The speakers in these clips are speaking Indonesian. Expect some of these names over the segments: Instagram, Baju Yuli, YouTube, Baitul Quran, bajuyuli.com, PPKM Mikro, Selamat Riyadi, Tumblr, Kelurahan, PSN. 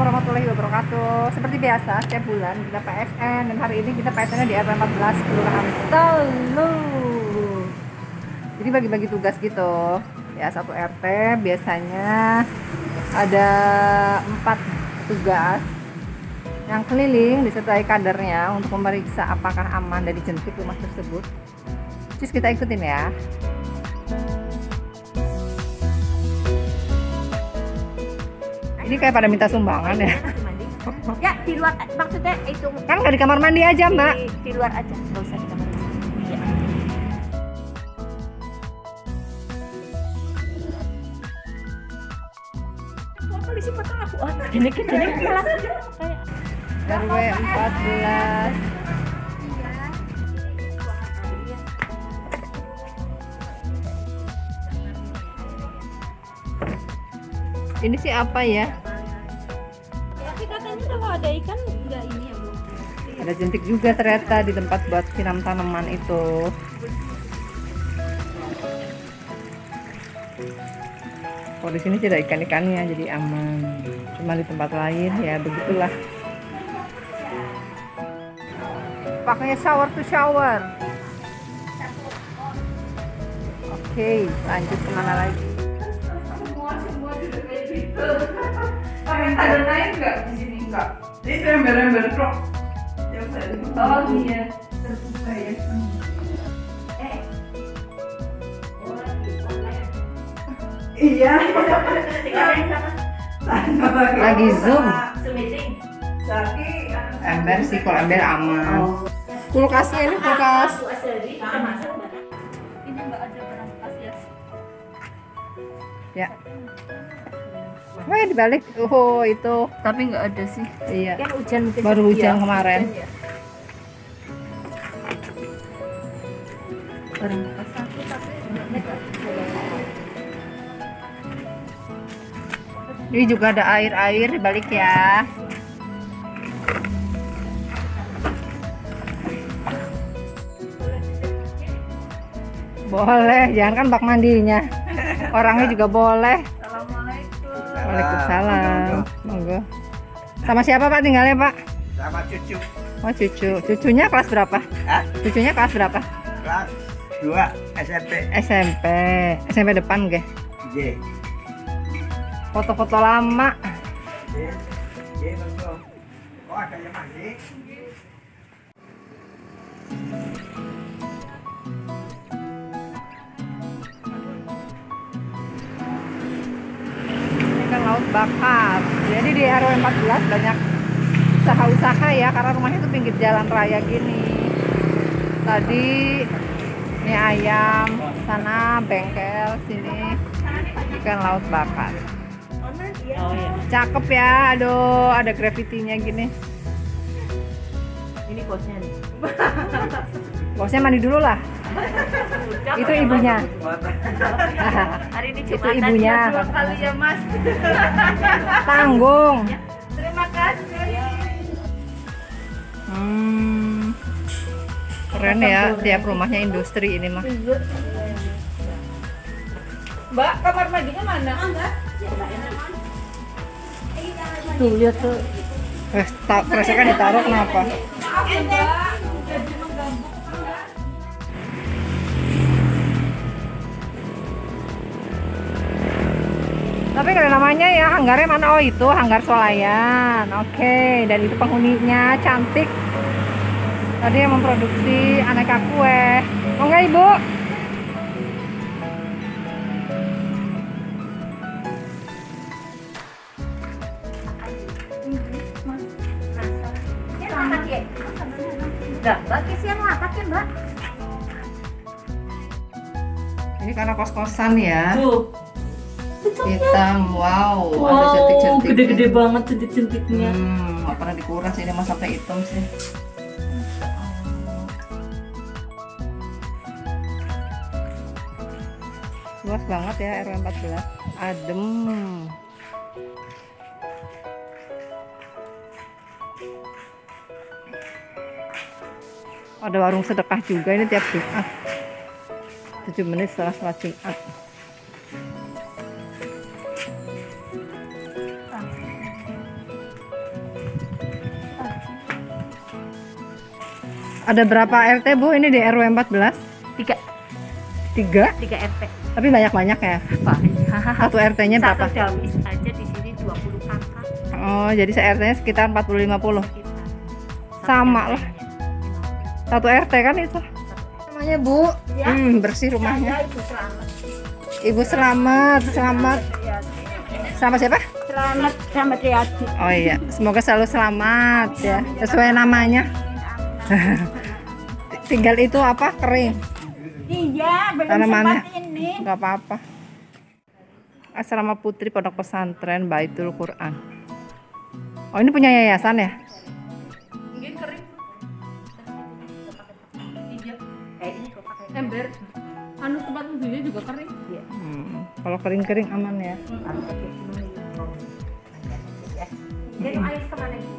Assalamualaikum warahmatullahi wabarakatuh. Seperti biasa setiap bulan kita PSN dan hari ini kita PSN-nya di RW 14 Kelurahan Telu. Jadi bagi-bagi tugas gitu. Ya satu RT biasanya ada 4 tugas yang keliling disertai kadernya untuk memeriksa apakah aman dari jentik rumah tersebut. Terus kita ikutin ya. Ini kayak pada minta sumbangan ya. Ya di luar, maksudnya itu kan nggak di kamar mandi aja mbak? Di luar aja, nggak usah di kamar mandi. Ya. Polisi potong aku. Oh, gini kelas. RW 14. Ini sih apa ya? Tapi katanya kalau ada ikan enggak ini ya, Bu. Ada jentik juga ternyata di tempat buat siram tanaman itu. Kalau di sini tidak ikan-ikannya jadi aman. Cuma di tempat lain ya begitulah. Pakainya shower to shower. Oke, lanjut kemana lagi? Minta dan lain nggak di sini nggak? Jadi rember-rember truk. Oh iya, terbuka ya. Iya. Lagi zoom. Ember sih, kalau ember aman. Kulkasnya ini kulkas. Ini nggak ada kulkas ya? Ya. Wah dibalik, oh itu. Tapi nggak ada sih. Iya. Kan hujan mungkin. Baru hujan ya, kemarin. Hujan, ya. Ini juga ada air dibalik ya. Boleh, jangan kan bak mandinya. Orangnya juga boleh. Waalaikumsalam. Monggo. Sama siapa Pak tinggalnya Pak? Sama cucu. Oh cucu. Cucunya kelas berapa? Hah? Cucunya kelas berapa? Kelas 2 SMP. SMP. SMP depan nggih? Nggih. Foto-foto lama. Nggih. Nggih, Bang. Oh, ada yang mandi. Laut bakar. Jadi di RW 14 banyak usaha-usaha ya, karena rumahnya itu pinggir jalan raya gini. Tadi ini ayam, sana bengkel, sini ikan laut bakar. Oh, iya. Cakep ya, aduh ada grafitinya gini. Ini bosnya nih. Bosnya mandi dulu lah. Itu ibunya. Hari ini itu ibunya. Kali ya, Mas. Tanggung. Terima kasih. Keren ya, tiap rumahnya industri ini mah. Mbak, kamar mandinya mana? Tuh lihat tuh. Keresekan ditaruh kenapa? Tapi ada namanya ya, hanggarnya mana? Oh itu hanggar swalayan. Oke, dan itu penghuninya cantik. Tadi yang memproduksi aneka kue. Oh enggak ibu? Enggak, bagi siang lapak ya mbak. Ini karena kos-kosan ya. Tuh. Hitam, wow ada jentik-jentik gede-gede banget jentik-jentiknya. Gak pernah dikuras ini mas sampai hitam sih. Luas banget ya RW 14, adem. Ada warung sedekah juga ini tiap Jumat. 7 menit setelah sholat Jumat. Ada berapa RT, Bu? Ini di RW 14? 3 RT. Tapi banyak-banyak ya? Banyak. Satu RT-nya berapa? Satu dalmis aja di sini 20 kakak. Oh, jadi se-RT-nya sekitar 40-50? Sama lah. Satu RT kan itu? Namanya Bu? Ya. Bersih rumahnya. Ya, Ibu Selamat. Ibu Selamat. Selamat siapa? Selamat Riyadi. Oh iya, semoga selalu selamat ya. Sesuai namanya. Tinggal itu apa? Kering? Iya, belum sempat ini. Gak apa-apa. Asrama Putri Pondok Pesantren Baitul Quran. Oh, ini punya yayasan ya? Mungkin kering. Ember. Anu tempat tidurnya juga kering. Kalau kering-kering aman ya. Jadi air kemana ini?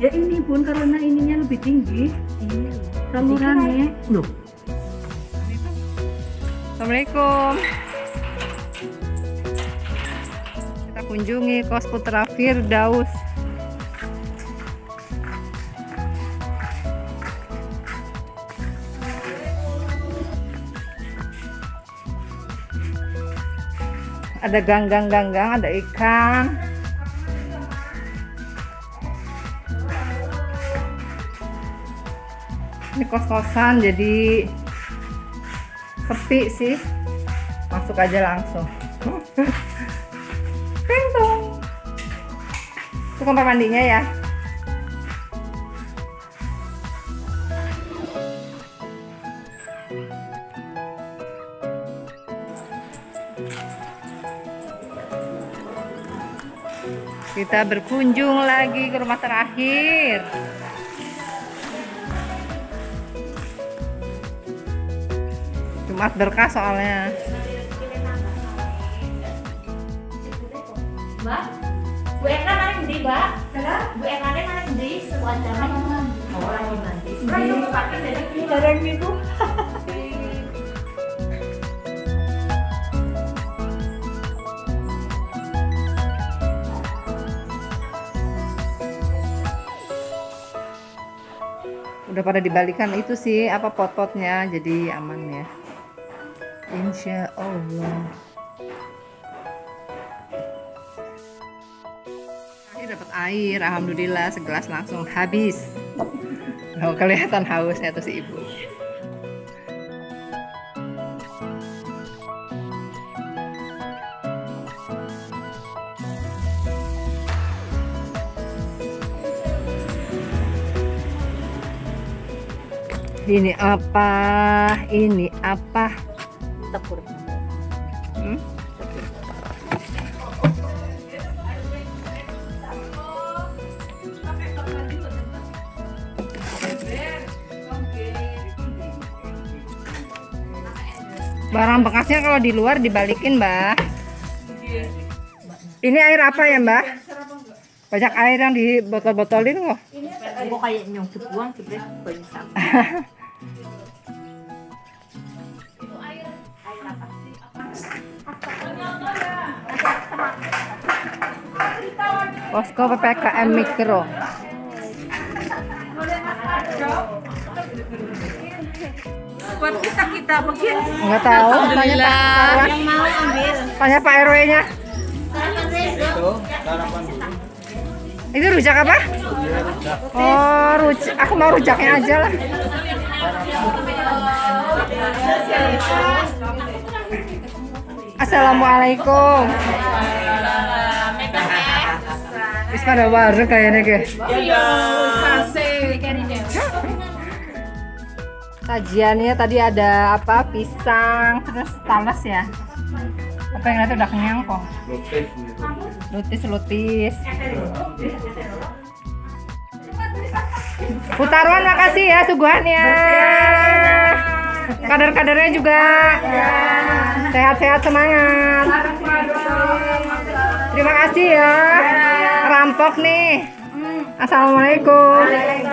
Ya ini Bun, karena ininya lebih tinggi. Salurannya. Loh. Assalamualaikum. Kita kunjungi Kos Putra Firdaus. Ada ganggang, ada ikan. Ini kos-kosan jadi sepi sih. Masuk aja langsung. Pintung. Itu kamar mandinya ya. Kita berkunjung lagi ke rumah terakhir. Jumat berkah soalnya. Mbak, Bu Eka mana gede, Mbak? Bu Eka mana gede? Sebuah jaman orang yang nanti. Sebenernya itu pakai dari pikiran itu. Udah pada dibalikan itu sih apa pot-potnya, jadi aman ya, insya Allah. Ini dapat air, alhamdulillah, segelas langsung habis. Oh, kelihatan hausnya tuh si ibu. Ini apa? Ini apa? Tepur. Tepur. Barang bekasnya kalau di luar dibalikin, Mbak. Ini air apa ya, Mbak? Banyak air yang di botol-botolin kok. Ini kayak nyongkep buang, sebenarnya banyak sampah. Posko PPKM Mikro. Buat kita mungkin. Nggak tahu. Alhamdulillah. Yang mau ambil. Tanya Pak RW-nya. Itu rujak apa? Oh, rujak. Aku mau rujaknya aja lah. Assalamualaikum. Wis pada warung kayaknya ke. Sajiannya tadi ada apa? Pisang, terus talas ya. Apa yang itu udah kenyang kok. Lutis. Putaruan makasih ya suguhannya. Kader-kadernya juga sehat-sehat, semangat. Terima kasih ya. Rampok nih. Assalamualaikum.